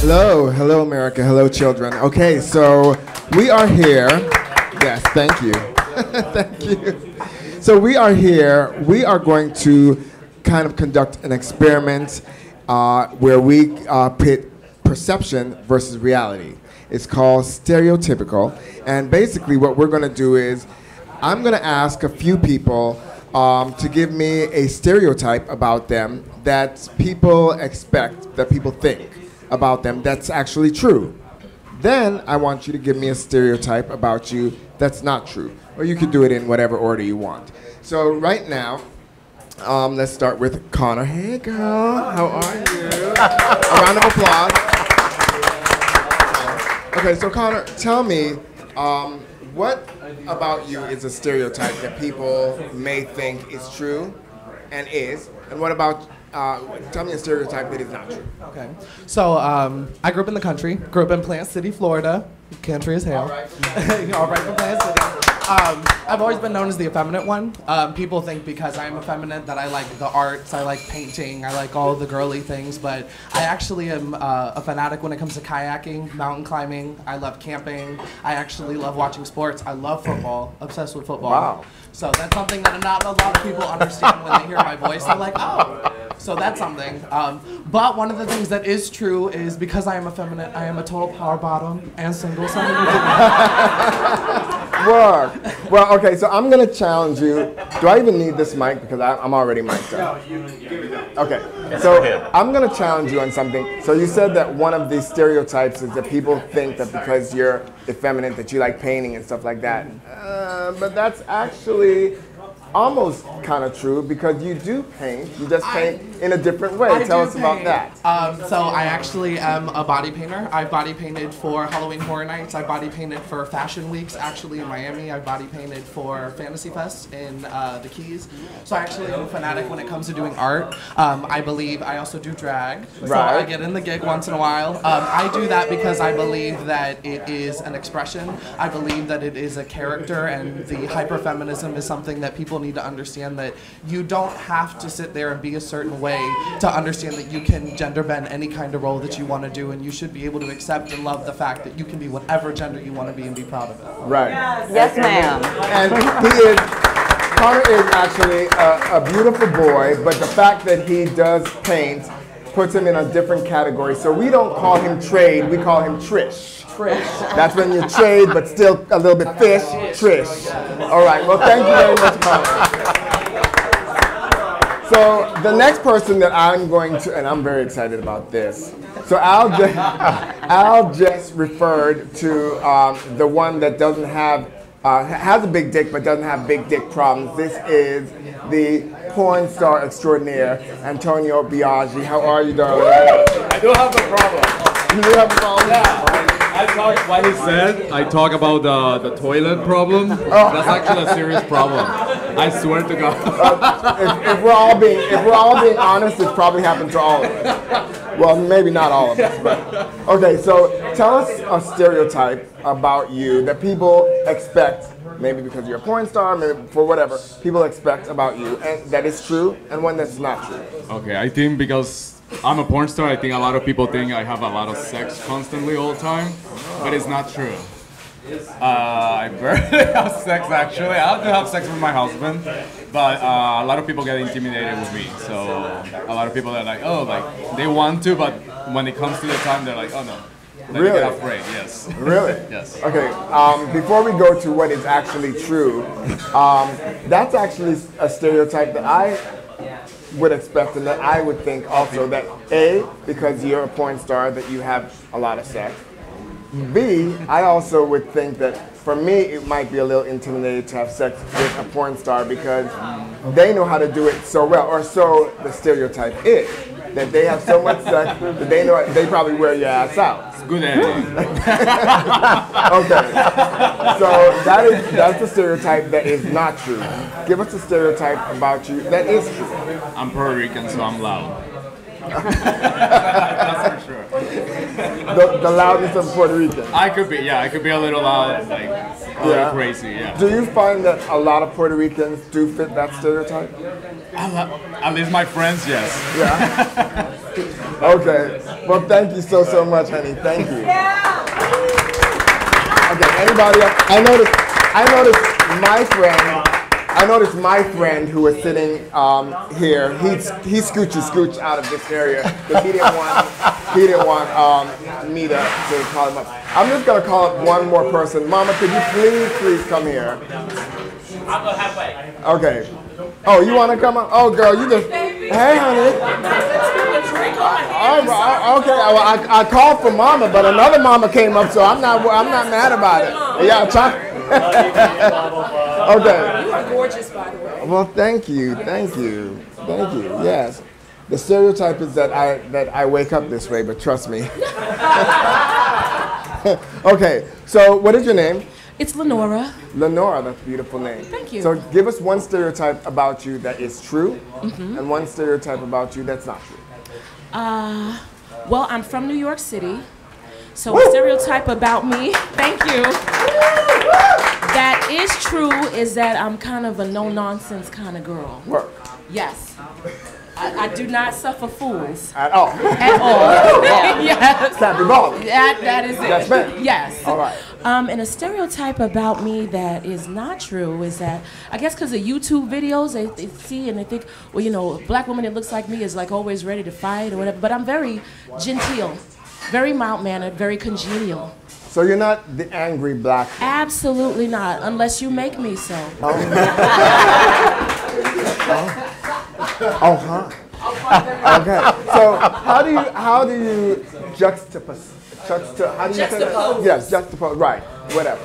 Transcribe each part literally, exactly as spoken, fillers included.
Hello, hello America, hello children. Okay, so we are here. Yes, thank you. Thank you. So we are here. We are going to kind of conduct an experiment uh, where we uh, pit perception versus reality. It's called stereotypical. And basically what we're going to do is I'm going to ask a few people um, to give me a stereotype about them that people expect, that people think about them that's actually true. Then I want you to give me a stereotype about you that's not true. Or you could do it in whatever order you want. So right now, um, let's start with Connor. Hey girl, how are you? A round of applause. Okay, so Connor, tell me, um, what about you is a stereotype that people may think is true and is, and what about Uh, tell me a stereotype that is not true. Okay. So um, I grew up in the country. Grew up in Plant City, Florida. Country as hell. All right. All right from Plant City. Um, I've always been known as the effeminate one. Um, people think because I'm effeminate that I like the arts, I like painting, I like all the girly things, but I actually am uh, a fanatic when it comes to kayaking, mountain climbing. I love camping. I actually love watching sports. I love football. Obsessed with football. Wow. So that's something that not a lot of people understand when they hear my voice. They're like, oh. So that's something. Um, but one of the things that is true is because I am effeminate, I am a total power bottom and single. Work. Well, okay, so I'm going to challenge you. Do I even need this mic? Because I, I'm already mic'd up. No, you give it up. Okay, so I'm going to challenge you on something. So you said that one of the stereotypes is that people think that because you're effeminate that you like painting and stuff like that. Uh, but that's actually almost kind of true because you do paint, you just paint I, in a different way. I Tell us paint. about that. Um, so I actually am a body painter. I body painted for Halloween Horror Nights. I body painted for Fashion Weeks actually in Miami. I body painted for Fantasy Fest in uh, the Keys. So I actually am a fanatic when it comes to doing art. Um, I believe I also do drag. Right. So I get in the gig once in a while. Um, I do that because I believe that it is an expression. I believe that it is a character, and the hyperfeminism is something that people need to understand, that you don't have to sit there and be a certain way to understand that you can gender bend any kind of role that you want to do, and you should be able to accept and love the fact that you can be whatever gender you want to be and be proud of it. Right. Yes, yes ma'am. And he is, Connor is actually a, a beautiful boy, but the fact that he does paint puts him in a different category. So we don't call him trade, we call him Trish. Trish. That's when you trade, but still a little bit fish, Trish. All right, well, thank you very much, Connor. So the next person that I'm going to, and I'm very excited about this. So Al, just, Al just referred to um, the one that doesn't have, uh, has a big dick, but doesn't have big dick problems. This is the porn star extraordinaire, Antonio Biaggi. How are you, darling? I do have a problem. You do have a problem? Yeah. I talk what he said. I talk about uh, the toilet problem. Oh. That's actually a serious problem. I swear to God. Uh, if, if we're all being, if we're all being honest, it's probably happened to all of us. Well, maybe not all of us, but okay. So tell us a stereotype about you that people expect. Maybe because you're a porn star, maybe for whatever people expect about you, and that is true, and one that's not true. Okay, I think because I'm a porn star, I think a lot of people think I have a lot of sex constantly all the time, but it's not true. Uh, I barely have sex, actually. I do have sex with my husband, but uh, a lot of people get intimidated with me. So a lot of people are like, oh, like they want to, but when it comes to the time, they're like, oh no. Let really? Afraid, yes. Really? Yes. Okay, um, before we go to what is actually true, um, that's actually a stereotype that I would expect and that I would think also that A, because you're a porn star, that you have a lot of sex. B, I also would think that for me it might be a little intimidating to have sex with a porn star because they know how to do it so well, or so the stereotype is. That they have so much sex that they know they probably wear your ass out. It's good answer. Okay. So that is that's the stereotype that is not true. Give us a stereotype about you that is true. I'm Puerto Rican, so I'm loud. That's for sure. the, the loudest of Puerto Rican. I could be, yeah, I could be a little loud, like a little yeah. crazy, yeah. Do you find that a lot of Puerto Ricans do fit that stereotype? At least my friends, yes. Yeah. Okay. Well, thank you so so much, honey. Thank you. Yeah. Okay. Anybody else? I noticed. I noticed my friend. I noticed my friend who was sitting um, here. He he scooched scooched out of this area because he didn't want he didn't want um, me to, to call him up. I'm just gonna call up one more person. Mama, could you please please come here? I'll go halfway. Okay. Oh, you wanna come up? Oh, girl, you just hey, honey. All right, okay. I, I called for Mama, but another Mama came up, so I'm not I'm not mad about it. Yeah, I'm trying. Okay. You are gorgeous, by the way. Well, thank you, thank you, thank you. Yes, the stereotype is that I that I wake up this way, but trust me. Okay. So, what is your name? It's Lenora. Lenora, that's a beautiful name. Thank you. So give us one stereotype about you that is true, mm-hmm. and one stereotype about you that's not true. Uh, well, I'm from New York City, so woo! A stereotype about me, thank you, that is true is that I'm kind of a no-nonsense kind of girl. Work. Yes. I, I do not suffer fools. At all. At all. Yes. That, that is it. That's bad. Yes. All right. Um, and a stereotype about me that is not true is that, I guess because of YouTube videos, they, they see and they think, well, you know, a black woman that looks like me is like always ready to fight or whatever. But I'm very genteel, very mild-mannered, very congenial. So you're not the angry black woman? Absolutely not, unless you make me so. Oh. Oh, huh? Okay. So how do you how do you juxtapose? Juxta, how do you juxtapose. Yes, juxtapose. Right. Whatever.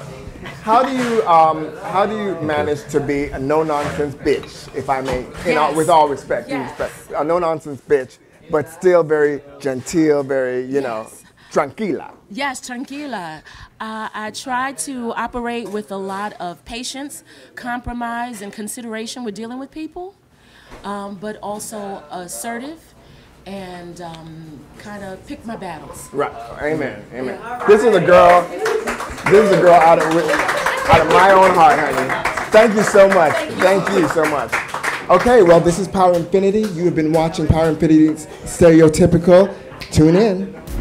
How do you um how do you manage to be a no nonsense bitch, if I may, yes. in all, with all respect, yes. respect, a no nonsense bitch, but still very genteel, very you yes. know, tranquila. Yes, tranquila. Uh, I try to operate with a lot of patience, compromise, and consideration with dealing with people. Um, but also assertive and um, kind of pick my battles. Right. Amen. Amen. Right. This is a girl. This is a girl out of out of my own heart, honey. Thank you so much. Thank you, Thank you so much. Okay. Well, this is Power Infinity. You have been watching Power Infinity's Stereotypical. Tune in.